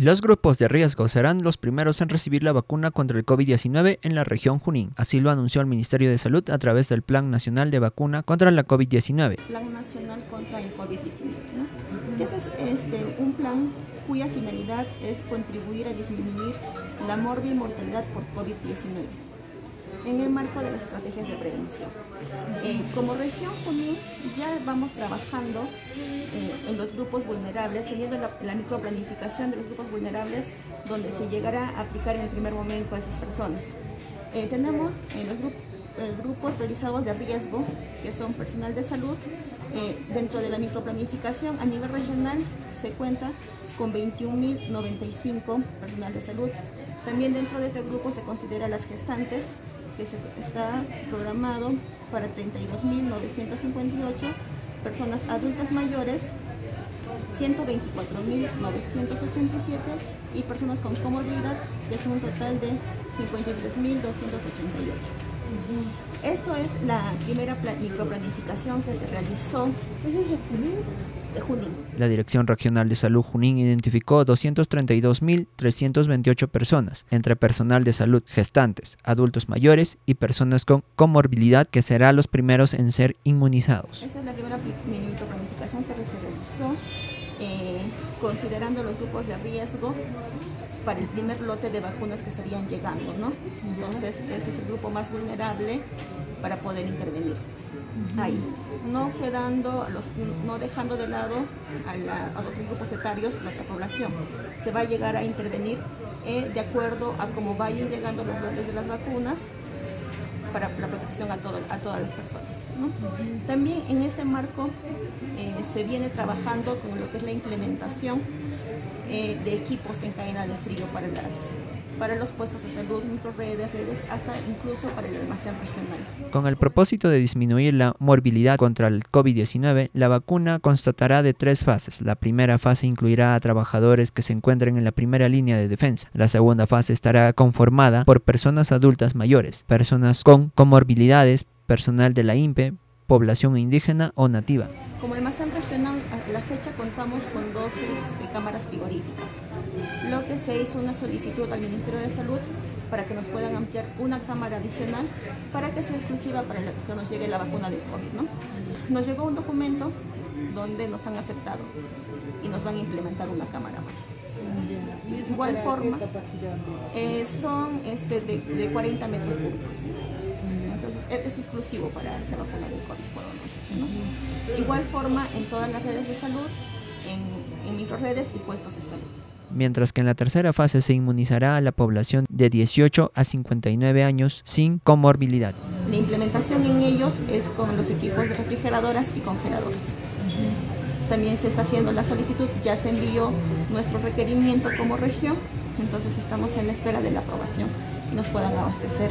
Los grupos de riesgo serán los primeros en recibir la vacuna contra el COVID-19 en la región Junín. Así lo anunció el Ministerio de Salud a través del Plan Nacional de Vacuna contra la COVID-19. Plan Nacional contra el COVID-19, ¿no? Este es un plan cuya finalidad es contribuir a disminuir la morbimortalidad por COVID-19. En el marco de las estrategias de prevención. Como región Junín ya vamos trabajando en los grupos vulnerables, teniendo la microplanificación de los grupos vulnerables, donde se llegará a aplicar en el primer momento a esas personas. Tenemos los grupos priorizados de riesgo, que son personal de salud. Dentro de la microplanificación a nivel regional se cuenta con 21.095 personal de salud. También dentro de este grupo se considera las gestantes, que está programado para 32.958 personas adultas mayores, 124.987 y personas con comorbilidad, que es un total de 53.288. Esto es la primera microplanificación que se realizó de Junín. La Dirección Regional de Salud Junín identificó 232.328 personas, entre personal de salud, gestantes, adultos mayores y personas con comorbilidad, que serán los primeros en ser inmunizados. Esa es la primera microplanificación que se realizó, considerando los grupos de riesgo para el primer lote de vacunas que estarían llegando, ¿no? Entonces, ese es el grupo más vulnerable para poder intervenir. Ahí, no dejando de lado a los otros grupos etarios, la otra población. Se va a llegar a intervenir de acuerdo a cómo vayan llegando los lotes de las vacunas para la protección a todas las personas, ¿no? También en este marco se viene trabajando con lo que es la implementación de equipos en cadena de frío para los puestos de salud, microredes, hasta incluso para el almacén regional. Con el propósito de disminuir la morbilidad contra el COVID-19, la vacuna constará de 3 fases. La primera fase incluirá a trabajadores que se encuentren en la primera línea de defensa. La segunda fase estará conformada por personas adultas mayores, personas con comorbilidades, personal de la INPE, población indígena o nativa. Como almacén regional, a la fecha contamos con 12 cámaras frigoríficas. Lo que se hizo una solicitud al Ministerio de Salud para que nos puedan ampliar una cámara adicional para que sea exclusiva para que nos llegue la vacuna del COVID, ¿no? Nos llegó un documento donde nos han aceptado y nos van a implementar una cámara más. De igual forma, son de 40 metros cúbicos. Entonces, es exclusivo para la vacuna del COVID, ¿no? De igual forma, en todas las redes de salud, en microredes y puestos de salud. Mientras que en la tercera fase se inmunizará a la población de 18 a 59 años sin comorbilidad. La implementación en ellos es con los equipos de refrigeradoras y congeladoras. También se está haciendo la solicitud, ya se envió nuestro requerimiento como región, entonces estamos en la espera de la aprobación y nos puedan abastecer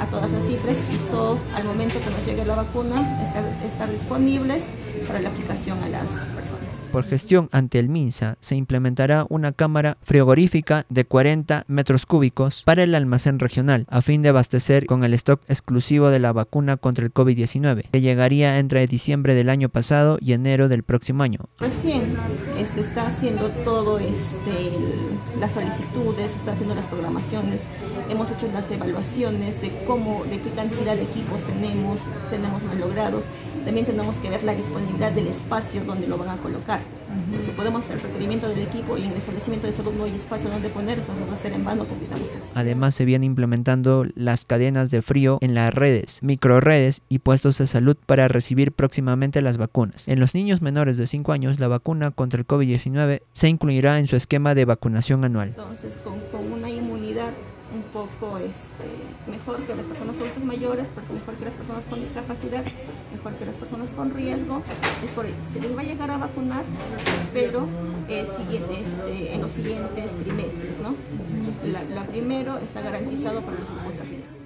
a todas las cifras y todos, al momento que nos llegue la vacuna, estar disponibles para la aplicación a las personas. Por gestión ante el MinSA, se implementará una cámara frigorífica de 40 metros cúbicos para el almacén regional, a fin de abastecer con el stock exclusivo de la vacuna contra el COVID-19, que llegaría entre diciembre del año pasado y enero del próximo año. Recién se está haciendo todo las solicitudes, se está haciendo las programaciones, hemos hecho las evaluaciones de qué cantidad de equipos tenemos malogrados, también tenemos que ver la disponibilidad del espacio donde lo van a colocar, porque podemos hacer requerimiento del equipo y en el establecimiento de salud no hay espacio donde poner, entonces va a ser en vano que pidamos eso. Además, se viene implementando las cadenas de frío en las redes, microredes y puestos de salud para recibir próximamente las vacunas. En los niños menores de 5 años, la vacuna contra el COVID-19 se incluirá en su esquema de vacunación anual. Entonces, con una inmunidad un poco mejor que las personas adultas mayores, mejor que las personas con discapacidad, mejor que las personas con riesgo, se les va a llegar a vacunar, pero en los siguientes trimestres, ¿no? La primero está garantizado para los grupos de riesgo.